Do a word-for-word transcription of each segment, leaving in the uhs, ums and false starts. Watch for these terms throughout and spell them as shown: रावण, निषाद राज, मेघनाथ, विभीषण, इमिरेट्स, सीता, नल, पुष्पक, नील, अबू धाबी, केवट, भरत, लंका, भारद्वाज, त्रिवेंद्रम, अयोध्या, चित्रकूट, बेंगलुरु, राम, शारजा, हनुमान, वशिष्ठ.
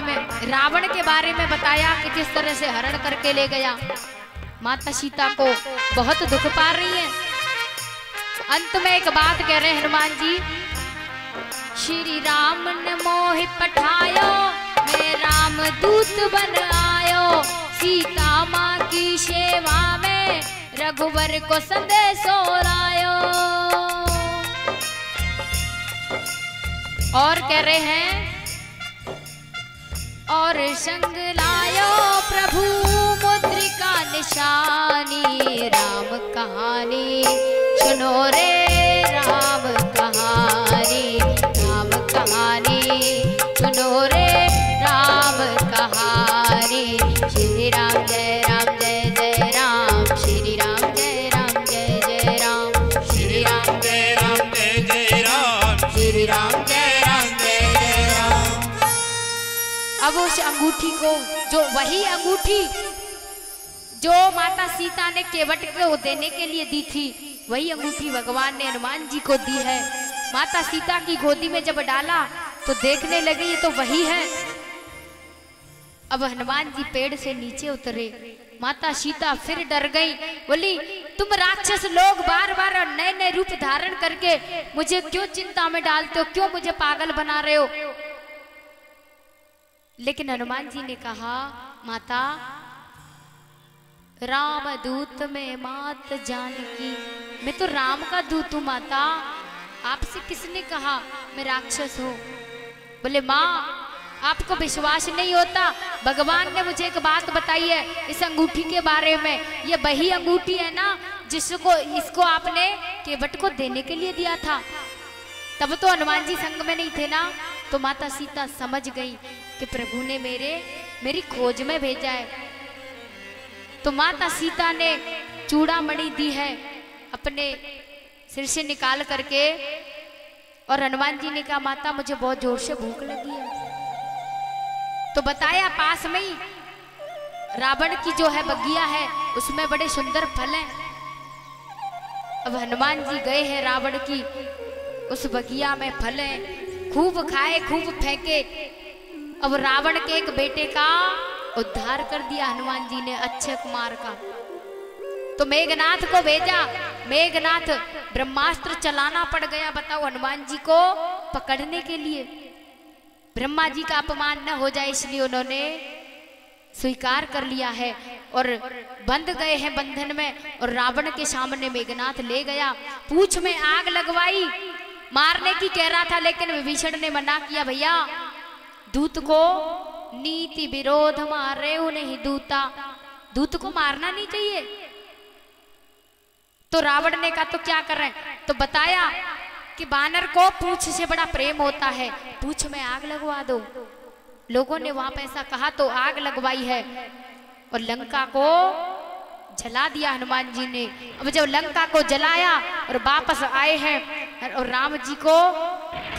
बारे में, रावण के बारे में बताया कि किस तरह से हरण करके ले गया। माता सीता को बहुत दुख पा रही है। अंत में एक बात कह रहे हैं हनुमान जी, श्री राम ने मोहि पठायो, मैं राम दूत बन आयो, सीता माँ की सेवा में रघुवर को संदेशो लायो। और कह रहे हैं, और संग लायो प्रभु मुद्रिका निशानी, राम कहानी सुनो रे राम कहानी, राम कहानी सुनो रे राम कहानी, श्री राम जय राम जय जय राम, श्री राम जय राम जय जय राम, श्री राम जय राम जय जय राम, श्री राम जय। अब उस अंगूठी को, जो वही अंगूठी जो माता सीता ने केवट को देने के लिए दी थी, वही अंगूठी भगवान ने हनुमान जी को दी है। माता सीता की गोदी में जब डाला तो देखने लगे ये तो वही है। अब हनुमान जी पेड़ से नीचे उतरे, माता सीता फिर डर गई, बोली तुम राक्षस लोग बार बार और नए नए रूप धारण करके मुझे क्यों चिंता में डालते हो, क्यों मुझे पागल बना रहे हो। लेकिन हनुमान जी ने कहा, माता राम दूत में मात जानकी, मैं तो राम का दूत हूँ माता, आपसे किसने कहा मैं राक्षस हूँ। बोले माँ आपको विश्वास नहीं होता, भगवान ने मुझे एक बात बताई है इस अंगूठी के बारे में, ये वही अंगूठी है ना जिसको इसको आपने केवट को देने के लिए दिया था। तब तो हनुमान जी संग में नहीं थे ना, तो माता सीता समझ गई कि प्रभु ने मेरे मेरी खोज में भेजा है। तो माता सीता ने चूड़ा मणि दी है अपने सिर से निकाल करके, और हनुमान जी ने कहा माता मुझे बहुत जोर से भूख लगी है। तो बताया पास में ही रावण की जो है बगिया है, उसमें बड़े सुंदर फल हैं। अब हनुमान जी गए हैं रावण की उस बगिया में, फल हैं खूब खाए खूब फेंके। अब रावण के एक बेटे का उद्धार कर दिया हनुमान जी ने, अक्षय कुमार का। तो मेघनाथ को भेजा, मेघनाथ ब्रह्मास्त्र चलाना पड़ गया, बताओ हनुमान जी को पकड़ने के लिए। ब्रह्मा जी का अपमान न हो जाए इसलिए उन्होंने स्वीकार कर लिया है और बंध गए हैं बंधन में। और रावण के सामने मेघनाथ ले गया, पूंछ में आग लगवाई, मारने की कह रहा था, लेकिन विभीषण ने मना किया, भैया दूत को नीति विरोध मारे हो नहीं दूता, दूत को मारना नहीं चाहिए। तो रावण ने कहा तो क्या कर रहे हैं, तो बताया कि बानर को पूंछ से बड़ा प्रेम होता है, पूंछ में आग लगवा दो। लोगों ने वहां पर ऐसा कहा तो आग लगवाई है और लंका को जला दिया हनुमान जी ने। अब जब लंका को जलाया और वापस आए हैं और राम जी को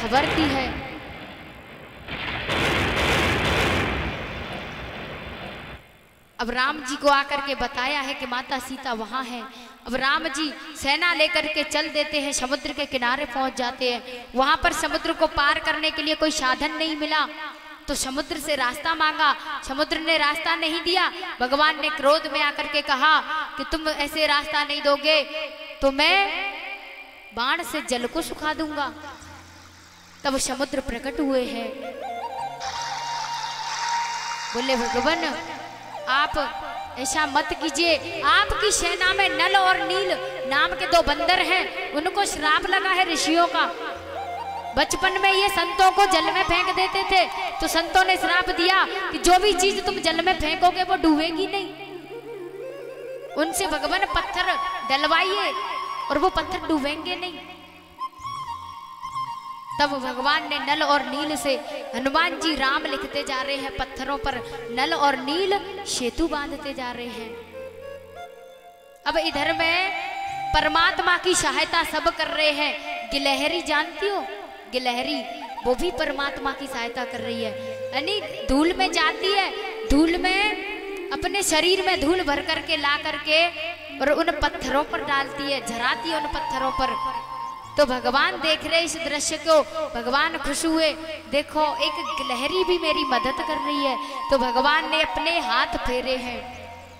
खबर दी है। अब राम जी को आकर के बताया है कि माता सीता वहां है। अब राम जी सेना लेकर के चल देते हैं, समुद्र के किनारे पहुंच जाते हैं। वहां पर समुद्र को पार करने के लिए कोई साधन नहीं मिला, तो समुद्र से रास्ता मांगा, समुद्र ने रास्ता नहीं दिया। भगवान ने क्रोध में आकर के कहा कि तुम ऐसे रास्ता नहीं दोगे तो मैं बाण से जल को सुखा दूंगा। तब समुद्र प्रकट हुए हैं, बोले भगवान आप ऐसा मत कीजिए, आपकी सेना में नल और नील नाम के दो बंदर हैं, उनको श्राप लगा है ऋषियों का। बचपन में ये संतों को जल में फेंक देते थे, तो संतों ने श्राप दिया कि जो भी चीज तुम जल में फेंकोगे वो डूबेगी नहीं। उनसे भगवान पत्थर डलवाइए और वो पत्थर डूबेंगे नहीं। तब भगवान ने नल और नील से, हनुमान जी राम लिखते जा रहे हैं पत्थरों पर, नल और नील सेतु बांधते जा रहे हैं। अब इधर में परमात्मा की सहायता सब कर रहे हैं। गिलहरी जानती हो, गिलहरी वो भी परमात्मा की सहायता कर रही है, यानी धूल में जाती है, धूल में अपने शरीर में धूल भर करके ला करके और उन पत्थरों पर डालती है, झराती है उन पत्थरों पर। तो भगवान देख रहे इस दृश्य को, भगवान खुश हुए। देखो एक गिलहरी भी मेरी मदद कर रही है। तो भगवान ने अपने हाथ फेरे हैं,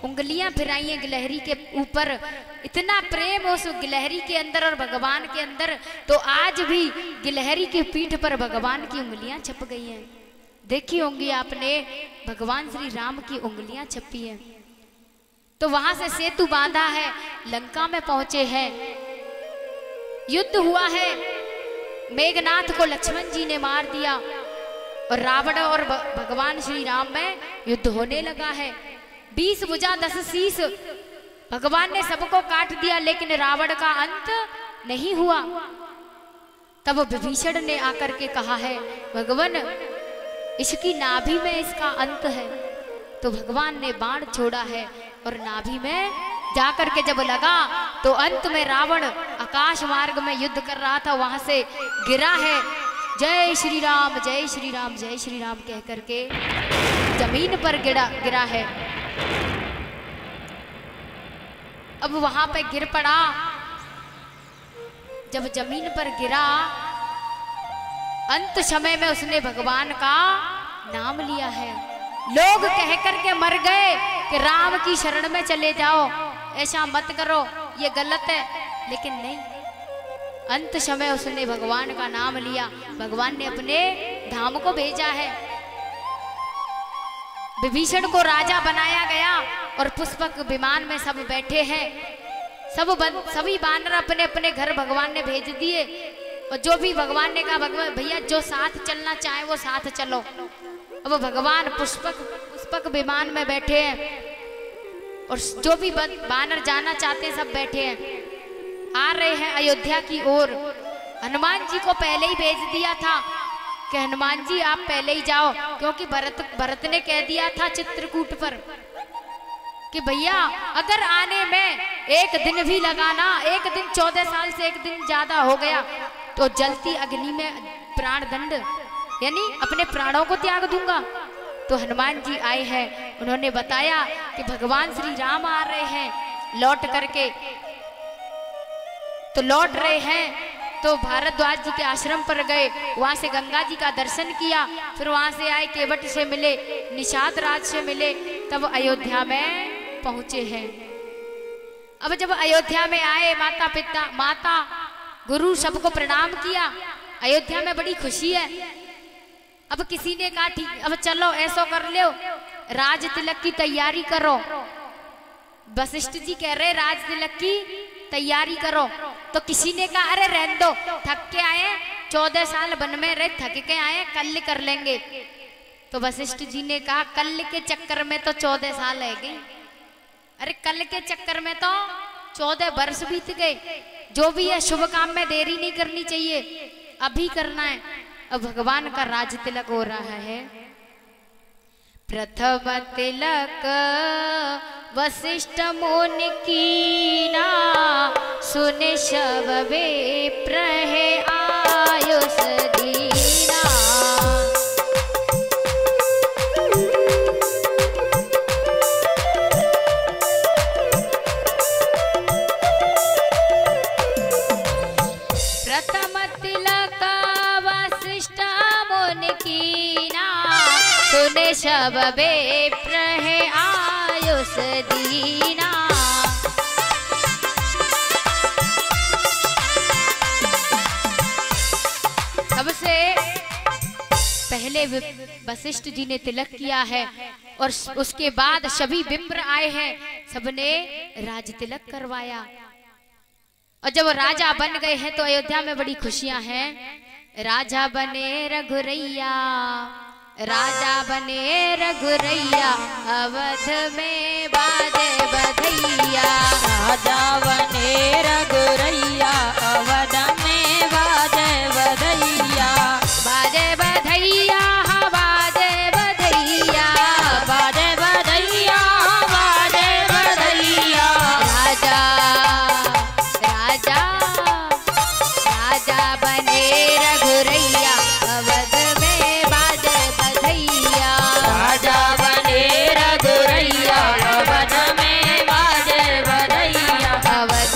उंगलियां फिराई हैं गिलहरी के ऊपर। इतना प्रेम उस गिलहरी के अंदर और भगवान के अंदर, तो आज भी गिलहरी की पीठ पर भगवान की उंगलियां छप गई हैं। देखी होंगी आपने, भगवान श्री राम की उंगलियां छपी हैं। तो वहां से सेतु बांधा है, लंका में पहुंचे हैं, युद्ध हुआ है। मेघनाथ को लक्ष्मण जी ने मार दिया और रावण और भगवान श्री राम में युद्ध होने लगा है। बीस भुजा दस शीश, भगवान ने सबको काट दिया, लेकिन रावण का अंत नहीं हुआ। तब विभीषण ने आकर के कहा है, भगवान इसकी नाभि में इसका अंत है। तो भगवान ने बाण छोड़ा है और नाभि में जाकर के जब लगा तो अंत में रावण आकाश मार्ग में युद्ध कर रहा था, वहां से गिरा है। जय श्री राम, जय श्री राम, जय श्री राम कह करके जमीन पर गिरा गिरा है। अब वहां पे गिर पड़ा। जब जमीन पर गिरा, अंत समय में उसने भगवान का नाम लिया है। लोग कह करके मर गए कि राम की शरण में चले जाओ, ऐसा मत करो, ये गलत है, लेकिन नहीं, अंत समय उसने भगवान का नाम लिया। भगवान ने अपने धाम को भेजा है। विभीषण को राजा बनाया गया और पुष्पक विमान में सब बैठे हैं। सब बन, सभी बानर अपने अपने घर भगवान ने भेज दिए। और जो भी भगवान ने कहा, भगवान भैया जो साथ चलना चाहे वो साथ चलो। अब भगवान पुष्पक पुष्पक विमान में बैठे हैं और जो भी बानर जाना चाहते हैं सब बैठे हैं। आ रहे हैं अयोध्या की ओर। हनुमान जी को पहले ही भेज दिया था कि हनुमान जी आप पहले ही जाओ, क्योंकि भरत भरत ने कह दिया था चित्रकूट पर कि भैया अगर आने में एक दिन भी लगाना, एक दिन चौदह साल से एक दिन ज्यादा हो गया तो जलती अग्नि में प्राण दंड, यानी अपने प्राणों को त्याग दूंगा। तो हनुमान जी आए हैं, उन्होंने बताया कि भगवान श्री राम आ रहे हैं लौट करके। तो लौट रहे हैं तो भारद्वाज जी के आश्रम पर गए, वहां से गंगा जी का दर्शन किया, फिर वहां से आए, केवट से मिले, निषाद राज से मिले, तब अयोध्या में पहुंचे हैं। अब जब अयोध्या में आए, माता पिता, माता, गुरु सबको प्रणाम किया। अयोध्या में बड़ी खुशी है। अब किसी ने कहा ठीक, अब चलो ऐसा कर लो, राज तिलक की तैयारी करो। वशिष्ठ जी कह रहे राज तिलक की तैयारी करो। तो किसी ने कहा अरे रहने दो, थक के आए, चौदह साल वन में रहे, थक के आए, कल कर लेंगे। तो वशिष्ठ जी ने कहा कल के चक्कर में तो चौदह साल रह गए, अरे कल के चक्कर में तो चौदह वर्ष बीत गए। जो भी है शुभ काम में देरी नहीं करनी चाहिए, अभी करना है। अब भगवान का राज तिलक हो रहा है। प्रथम तिलक वशिष्ठ मुनि कीना, सुन शबे प्रहे आयुष दीना। प्रथम तिलक वशिष्ठ मुनि कीना, सुन शबे प्रहे आयुष दीना। सबसे पहले वशिष्ठ जी ने तिलक किया है और उसके बाद सभी विप्र आए हैं, सबने राज तिलक करवाया। और जब राजा बन गए हैं तो अयोध्या में बड़ी खुशियां हैं। राजा बने रघुरैया, राजा बने रघुरैया, अवध में बाजे बधैया। राजा बने रघुरैया, अवध में बाजे बधैया। बाजे बधैया, बाजे बधैया, बाजे बधैया, बाजे बधैया। राजा राजा राजा बने रघुरैया, अवध में बाजे बधैया। राजा बने रघुरैया, अवध में बाजे बधैया। अवध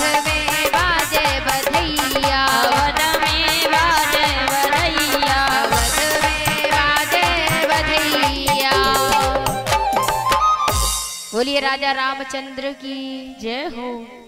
बोलिए राजा रामचंद्र की जय हो।